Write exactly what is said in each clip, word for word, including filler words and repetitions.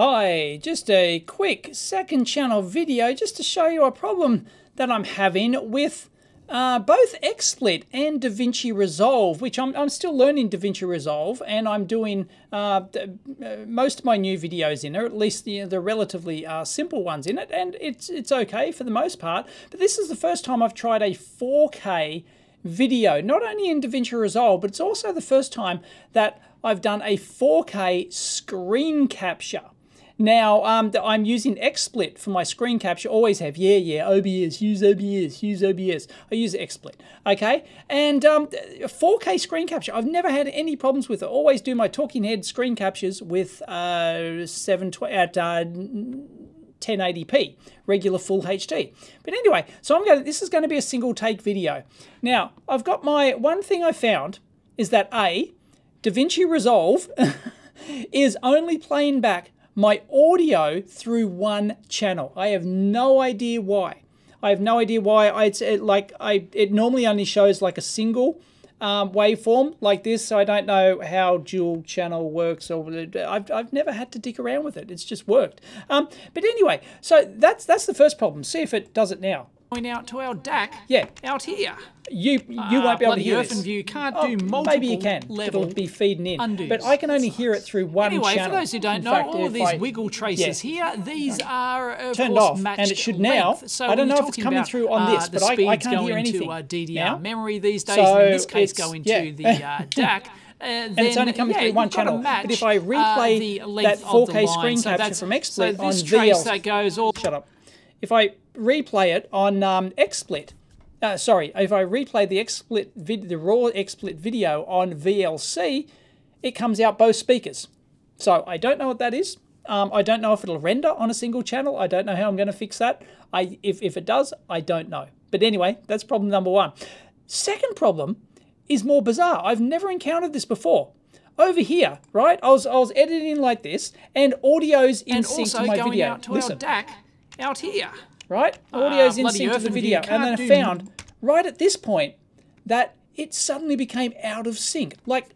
Hi, just a quick second channel video just to show you a problem that I'm having with uh, both XSplit and DaVinci Resolve, which I'm, I'm still learning DaVinci Resolve, and I'm doing uh, most of my new videos in it, or at least the, the relatively uh, simple ones in it, and it's, it's okay for the most part. But this is the first time I've tried a four K video, not only in DaVinci Resolve, but it's also the first time that I've done a four K screen capture. Now, um, I'm using XSplit for my screen capture, always have, yeah, yeah, O B S, use O B S, use O B S. I use XSplit, okay? And um, four K screen capture, I've never had any problems with it. I always do my talking head screen captures with uh, seven twenty at uh, ten eighty p, regular full H D. But anyway, so I'm going to, this is going to be a single take video. Now, I've got my, one thing I found is that A, DaVinci Resolve is only playing back my audio through one channel. I have no idea why. I have no idea why. I, it's it, like I. It normally only shows like a single um, waveform like this. So I don't know how dual channel works. Or I've I've never had to dick around with it. It's just worked. Um, but anyway, so that's that's the first problem. See if it does it now. Going out to our D A C. Yeah, out here. You you uh, won't be able to hear this. Earth and view can't oh, do multiple maybe you can. Level It'll be feeding in. Undos. But I can only hear it through one anyway, channel. Anyway, for those who don't in know, fact, all of these I, wiggle traces yeah. here, these right. are of turned course, off, matched and it should now. So I don't know if it's coming about, through on this, uh, but I, I can't hear anything. The speeds go into uh, D D R now? Memory these days, so and in this case go into yeah. the uh, D A C. Uh, and then, it's only coming yeah, through one channel. Match, but if I replay uh, that four K screen capture from XSplit on V L C, shut up. If I replay it on um, XSplit, uh, sorry, if I replay the XSplit vid the raw XSplit video on V L C, it comes out both speakers. So I don't know what that is. Um, I don't know if it'll render on a single channel. I don't know how I'm going to fix that. I if if it does, I don't know. But anyway, that's problem number one. Second problem is more bizarre. I've never encountered this before. Over here, right? I was I was editing like this, and audio's in and sync to my going video. Out to Listen. Our D A C out here. Right? Audio's uh, in sync to the video. And then I found, right at this point, that it suddenly became out of sync. Like,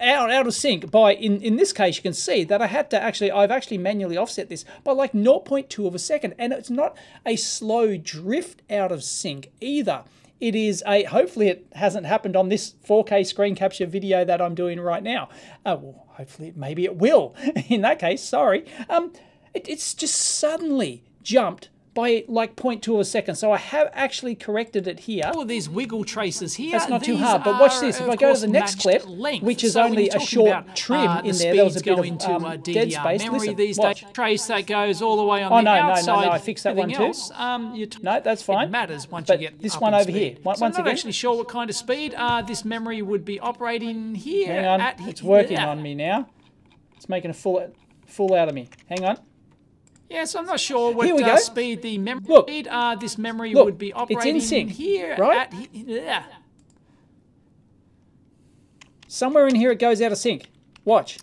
out, out of sync by, in, in this case, you can see that I had to actually, I've actually manually offset this by like zero point two of a second. And it's not a slow drift out of sync either. It is a, hopefully it hasn't happened on this four K screen capture video that I'm doing right now. Uh, well, hopefully, maybe it will. In that case, sorry. Um, it, it's just suddenly jumped by like zero point two of a second. So I have actually corrected it here. All these wiggle traces here. That's not these too hard, but watch this. If I go to the next clip, length. which is so only a short about, trim uh, in the there, there was a bit of um, dead space. Listen, these watch. Trace that goes all the way on oh, the no, outside. Oh, no, no, no, I fixed that one too. Else, um, you no, that's fine. It matters once but you get this one over speed. Here. Once so I'm not again. actually sure what kind of speed uh, this memory would be operating here. Hang on, at it's working yeah. on me now. It's making a fool, fool out of me. Hang on. Yes, I'm not sure what uh, speed the memory look, speed, uh, this memory look, would be operating it's in sync, here. Right? At, yeah. Somewhere in here it goes out of sync. Watch.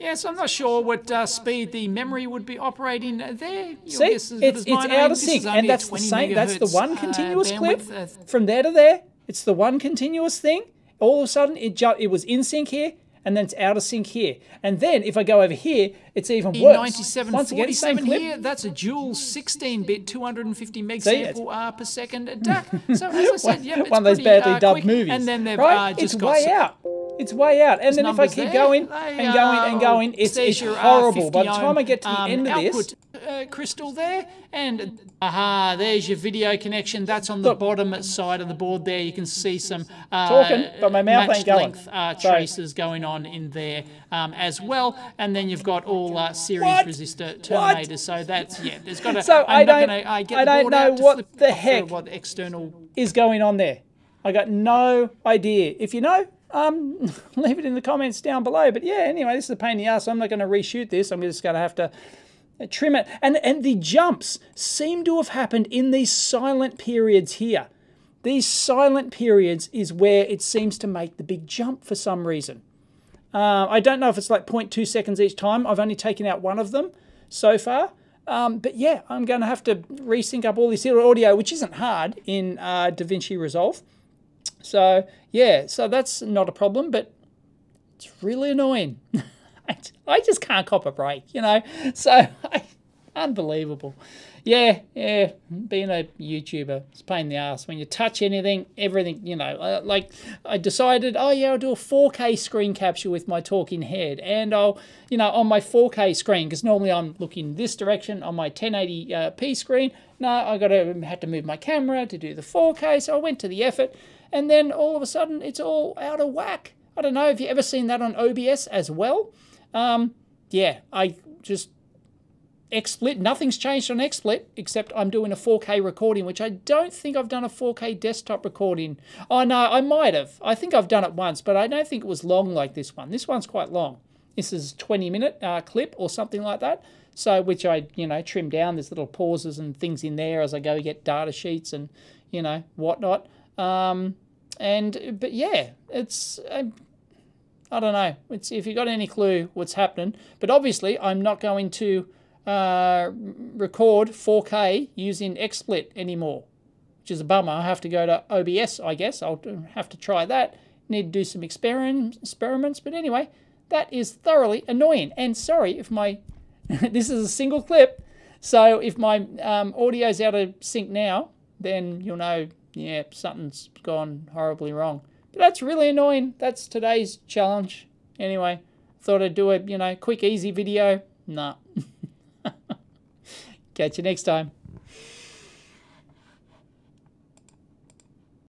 Yes, I'm not sure what uh, speed the memory would be operating there. Your See, it's, it's out of sync, and that's the same. That's the one continuous uh, clip uh, from there to there. It's the one continuous thing. All of a sudden, it it was in sync here. And then it's out of sync here. And then if I go over here, it's even worse. Once again, same clip. Here, that's a dual sixteen bit, two hundred fifty meg See, sample uh, per second attack. So as I said, yeah, it's one of those badly uh, dubbed quick. movies. And then they've right? uh, just it's got way out. It's way out. And There's then if I keep there, going they, and going uh, and going, it's, it's horrible. By the time I get to the um, end of output. this, Uh, crystal there, and aha, there's your video connection. That's on the Look, bottom side of the board there. You can see some uh, talking, but my mouth matched ain't going. length uh, traces going on in there um, as well. And then you've got all uh, series what? resistor terminators. What? So that's yeah. There's got a. So I'm I don't. Gonna, I, get I don't know what the heck what external is going on there. I got no idea. If you know. Um, leave it in the comments down below. But yeah, anyway, this is a pain in the ass. I'm not going to reshoot this. I'm just going to have to trim it, and and the jumps seem to have happened in these silent periods here. These silent periods is where it seems to make the big jump for some reason. Uh, I don't know if it's like zero point two seconds each time. I've only taken out one of them so far. Um, but yeah, I'm going to have to resync up all this audio, which isn't hard in uh, DaVinci Resolve. So yeah, so that's not a problem, but it's really annoying. I just can't cop a break, you know. So, unbelievable. Yeah, yeah, being a YouTuber, it's a pain in the ass. When you touch anything, everything, you know, like I decided, oh yeah, I'll do a four K screen capture with my talking head. And I'll, you know, on my four K screen, because normally I'm looking this direction on my ten eighty p screen. No, I got to had to move my camera to do the four K. So I went to the effort. And then all of a sudden, it's all out of whack. I don't know if you've ever seen that on O B S as well. Um, yeah, I just... XSplit, nothing's changed on XSplit, except I'm doing a four K recording, which I don't think I've done a four K desktop recording. Oh no, I might have. I think I've done it once, but I don't think it was long like this one. This one's quite long. This is a twenty minute uh, clip or something like that. So, which I, you know, trim down. There's little pauses and things in there as I go get data sheets and, you know, whatnot. Um, and, but yeah, it's... Uh, I don't know. It's, if you've got any clue what's happening. But obviously, I'm not going to uh, record four K using XSplit anymore, which is a bummer. I have to go to O B S, I guess. I'll have to try that. Need to do some experiments. But anyway, that is thoroughly annoying. And sorry if my... this is a single clip. So if my um, audio's out of sync now, then you'll know, yeah, something's gone horribly wrong. But that's really annoying. That's today's challenge. Anyway, thought I'd do a, you know, quick, easy video. Nah. Catch you next time.